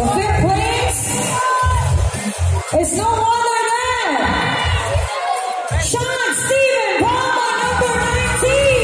If it breaks, it's no wonder that Sean Stephen Palmer, number 3.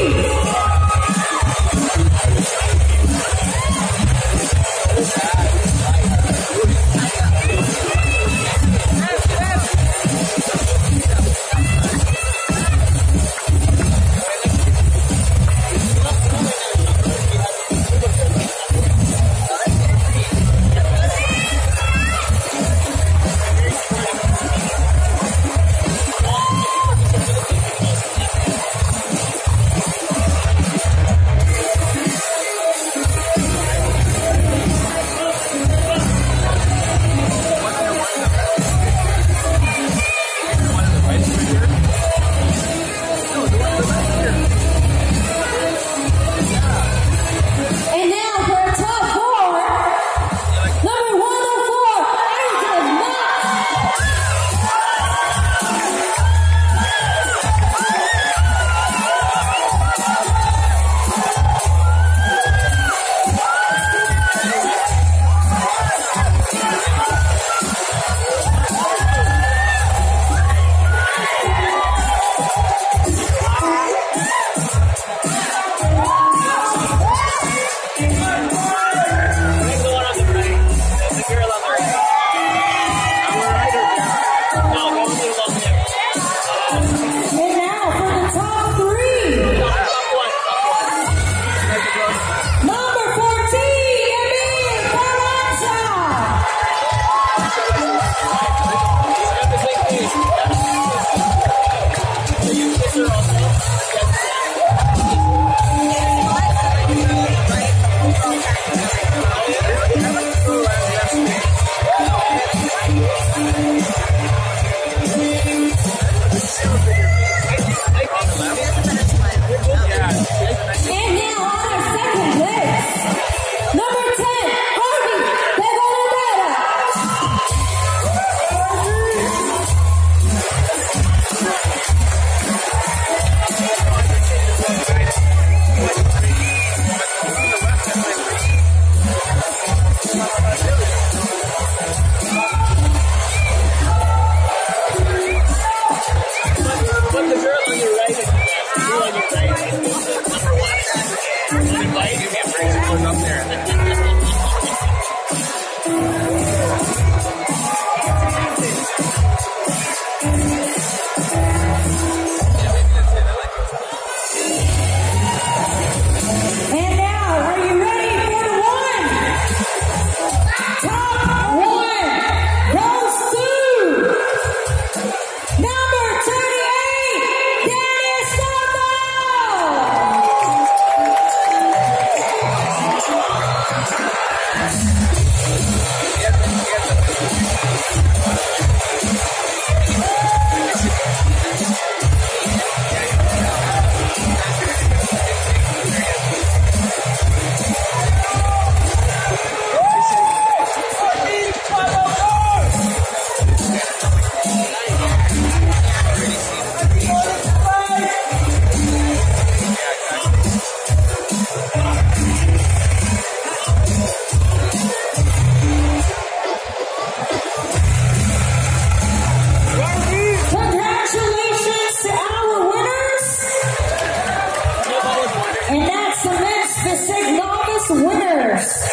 Winners.